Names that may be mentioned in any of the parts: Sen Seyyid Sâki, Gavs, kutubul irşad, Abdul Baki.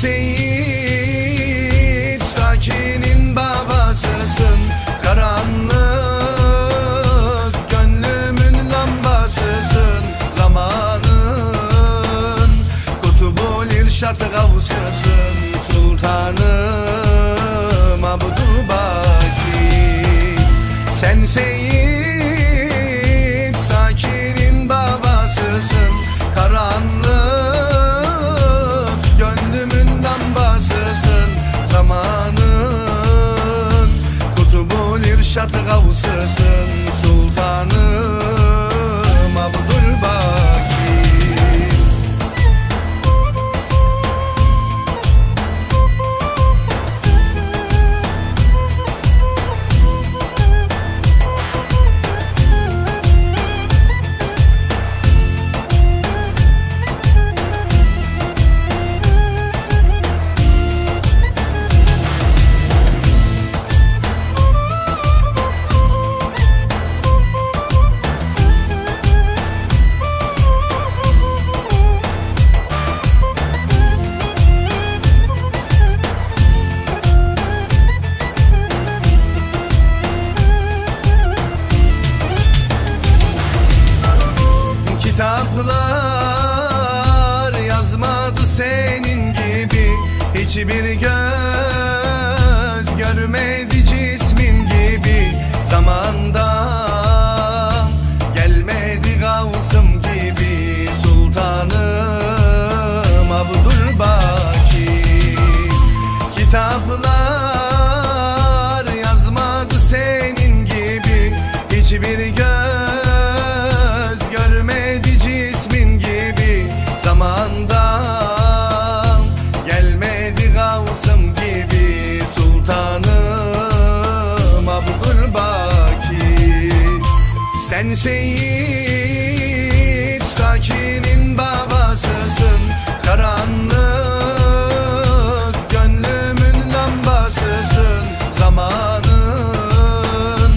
Seyyid Sâki'nin babasısın. Karanlık gönlümün lambasısın. Zamanın kutubul irşad gavsısın. Sultanım Abdul Baki. Sen Seyyid Sâki'nin babasısın. Karanlık gönlümün lambasısın. Zamanın kutubul irşad gavsısın. Sultanım Abdul Baki. Kitaplar yazmadı senin gibi, hiçbir göz görmedi cismin gibi. Zamanda gelmedi Gavs'ım gibi. Sultanım Abdul Baki. Kitaplar yazmadı senin gibi, hiçbir göz Sen Seyyid Sâki'nin babasısın. Karanlık gönlümün lambasısın. Zamanın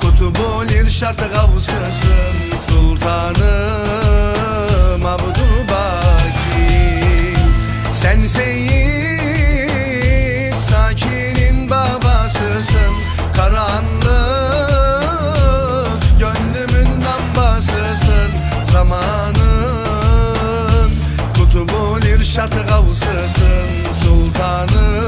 kutubul irşad gavsısın. Sultanım Abdul Baki. Sen Seyyid Sâki'nin babasısın. Karanlık zamanın kutubul irşad gavsısın. Sultanım